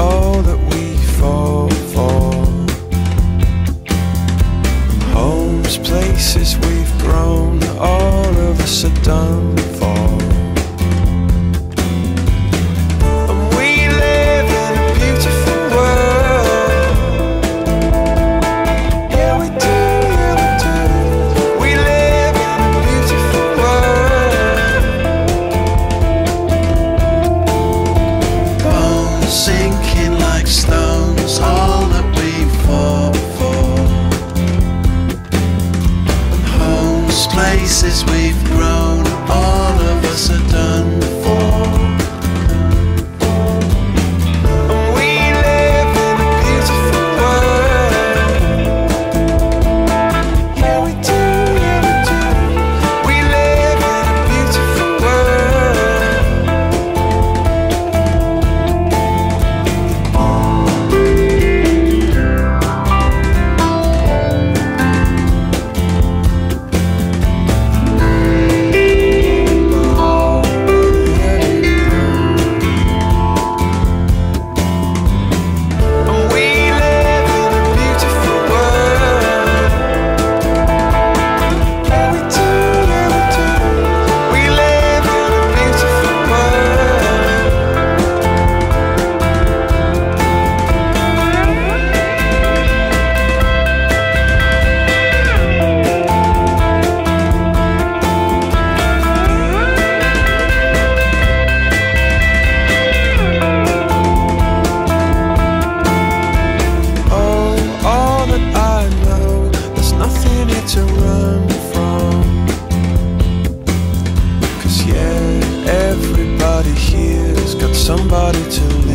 all that we fall for. Homes, places we've grown, all of us are done for. And we live in a beautiful world. Yeah, we do, yeah, we do. We live in a beautiful world. Bones sinking like stones, all that we fall for. Homes, places we've grown, all of us are done for. To run from, 'cause yeah, everybody here's got somebody to love.